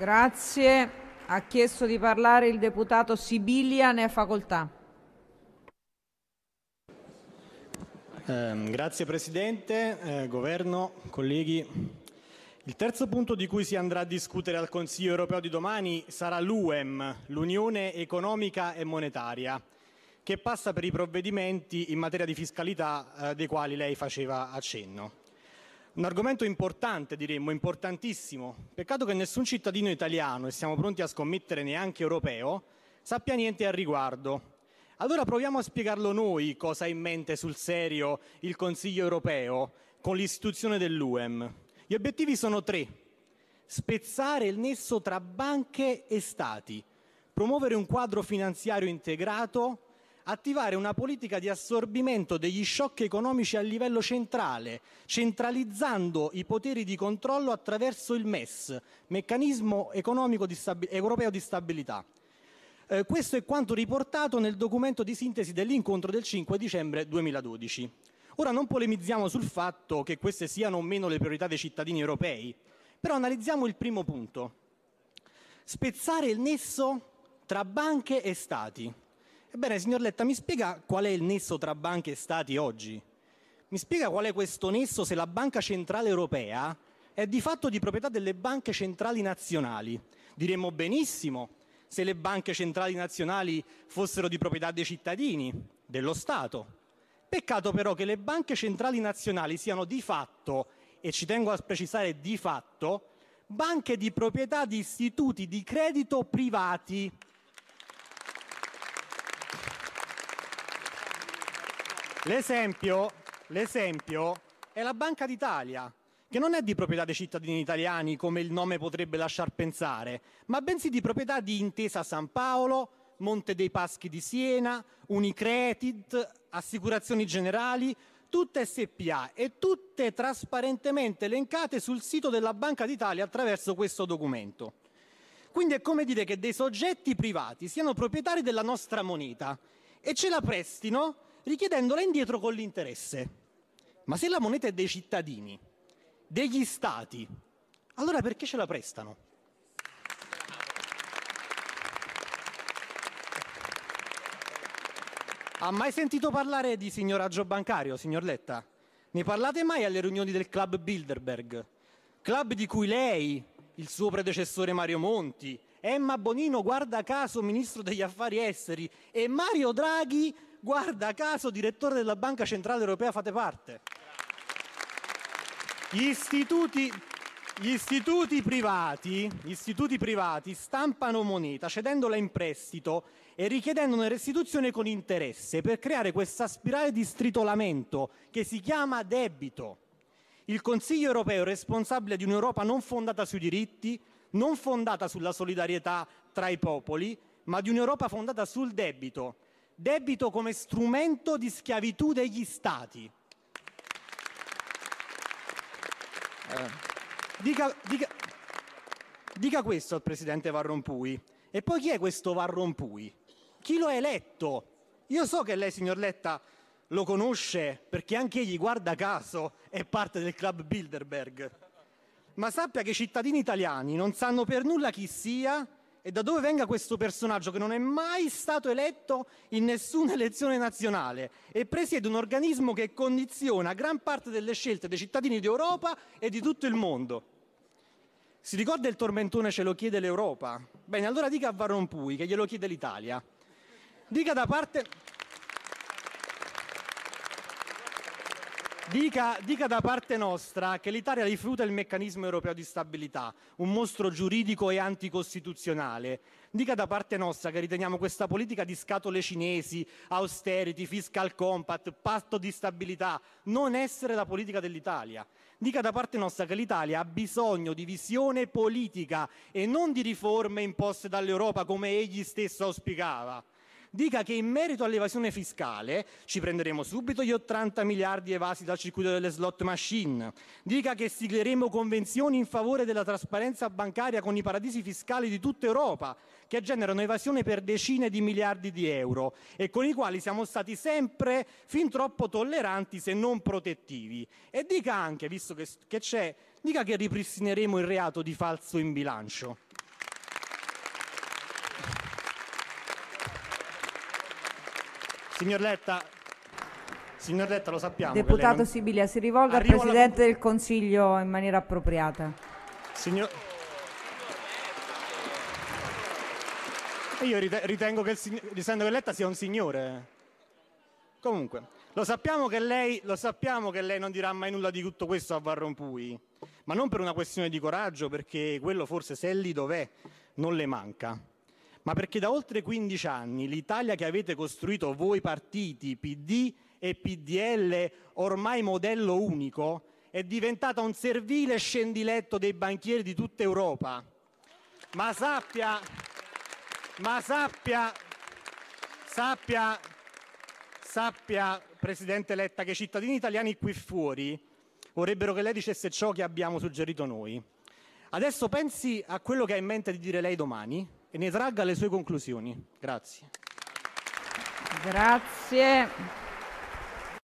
Grazie. Ha chiesto di parlare il deputato Sibilia, ne ha facoltà. Grazie Presidente, Governo, colleghi. Il terzo punto di cui si andrà a discutere al Consiglio europeo di domani sarà l'UEM, l'Unione Economica e Monetaria, che passa per i provvedimenti in materia di fiscalità dei quali lei faceva accenno. Un argomento importante, diremmo, importantissimo. Peccato che nessun cittadino italiano, e siamo pronti a scommettere neanche europeo, sappia niente al riguardo. Allora proviamo a spiegarlo noi cosa ha in mente sul serio il Consiglio europeo con l'istituzione dell'UEM. Gli obiettivi sono tre. Spezzare il nesso tra banche e Stati, promuovere un quadro finanziario integrato, attivare una politica di assorbimento degli shock economici a livello centrale, centralizzando i poteri di controllo attraverso il MES, Meccanismo Economico Europeo di Stabilità. Questo è quanto riportato nel documento di sintesi dell'incontro del 5 dicembre 2012. Ora non polemizziamo sul fatto che queste siano o meno le priorità dei cittadini europei, però analizziamo il primo punto. Spezzare il nesso tra banche e Stati. Ebbene, signor Letta, mi spiega qual è il nesso tra banche e Stati oggi? Mi spiega qual è questo nesso se la Banca Centrale Europea è di fatto di proprietà delle banche centrali nazionali? Diremmo benissimo se le banche centrali nazionali fossero di proprietà dei cittadini, dello Stato. Peccato però che le banche centrali nazionali siano di fatto, e ci tengo a precisare di fatto, banche di proprietà di istituti di credito privati. L'esempio è la Banca d'Italia, che non è di proprietà dei cittadini italiani, come il nome potrebbe lasciar pensare, ma bensì di proprietà di Intesa San Paolo, Monte dei Paschi di Siena, Unicredit, Assicurazioni Generali, tutte SPA e tutte trasparentemente elencate sul sito della Banca d'Italia attraverso questo documento. Quindi è come dire che dei soggetti privati siano proprietari della nostra moneta e ce la prestino richiedendola indietro con l'interesse. Ma se la moneta è dei cittadini, degli stati, allora perché ce la prestano? Ha mai sentito parlare di signoraggio bancario, signor Letta? Ne parlate mai alle riunioni del Club Bilderberg? Club di cui lei, il suo predecessore Mario Monti, Emma Bonino, guarda caso ministro degli affari esteri, e Mario Draghi, guarda caso direttore della Banca Centrale Europea, fate parte. Gli istituti privati stampano moneta cedendola in prestito e richiedendone restituzione con interesse per creare questa spirale di stritolamento che si chiama debito. Il Consiglio europeo è responsabile di un'Europa non fondata sui diritti, non fondata sulla solidarietà tra i popoli, ma di un'Europa fondata sul debito. Debito come strumento di schiavitù degli Stati. Dica questo al Presidente Van Rompuy. E poi chi è questo Van Rompuy? Chi lo ha eletto? Io so che lei, signor Letta, lo conosce perché anche egli, guarda caso, è parte del Club Bilderberg. Ma sappia che i cittadini italiani non sanno per nulla chi sia e da dove venga questo personaggio che non è mai stato eletto in nessuna elezione nazionale e presiede un organismo che condiziona gran parte delle scelte dei cittadini d'Europa e di tutto il mondo. Si ricorda il tormentone "ce lo chiede l'Europa"? Bene, allora dica a Van Rompuy che glielo chiede l'Italia. Dica da parte nostra che l'Italia rifiuta il meccanismo europeo di stabilità, un mostro giuridico e anticostituzionale. Dica da parte nostra che riteniamo questa politica di scatole cinesi, austerity, fiscal compact, patto di stabilità, non essere la politica dell'Italia. Dica da parte nostra che l'Italia ha bisogno di visione politica e non di riforme imposte dall'Europa come egli stesso auspicava. Dica che in merito all'evasione fiscale ci prenderemo subito gli 80 miliardi evasi dal circuito delle slot machine. Dica che sigleremo convenzioni in favore della trasparenza bancaria con i paradisi fiscali di tutta Europa, che generano evasione per decine di miliardi di euro e con i quali siamo stati sempre fin troppo tolleranti se non protettivi. E dica anche, visto che c'è, dica che ripristineremo il reato di falso in bilancio. Signor Letta, lo sappiamo. Deputato non... Sibilia, si rivolga al Presidente del Consiglio in maniera appropriata. Io ritengo che Letta sia un signore. Comunque, lo sappiamo che lei non dirà mai nulla di tutto questo a Van Rompuy, ma non per una questione di coraggio, perché quello forse se è lì dov'è non le manca, ma perché da oltre 15 anni l'Italia che avete costruito voi partiti PD e PDL, ormai modello unico, è diventata un servile scendiletto dei banchieri di tutta Europa. Ma sappia, Presidente Letta, che i cittadini italiani qui fuori vorrebbero che lei dicesse ciò che abbiamo suggerito noi. Adesso pensi a quello che ha in mente di dire lei domani e ne tragga le sue conclusioni. Grazie.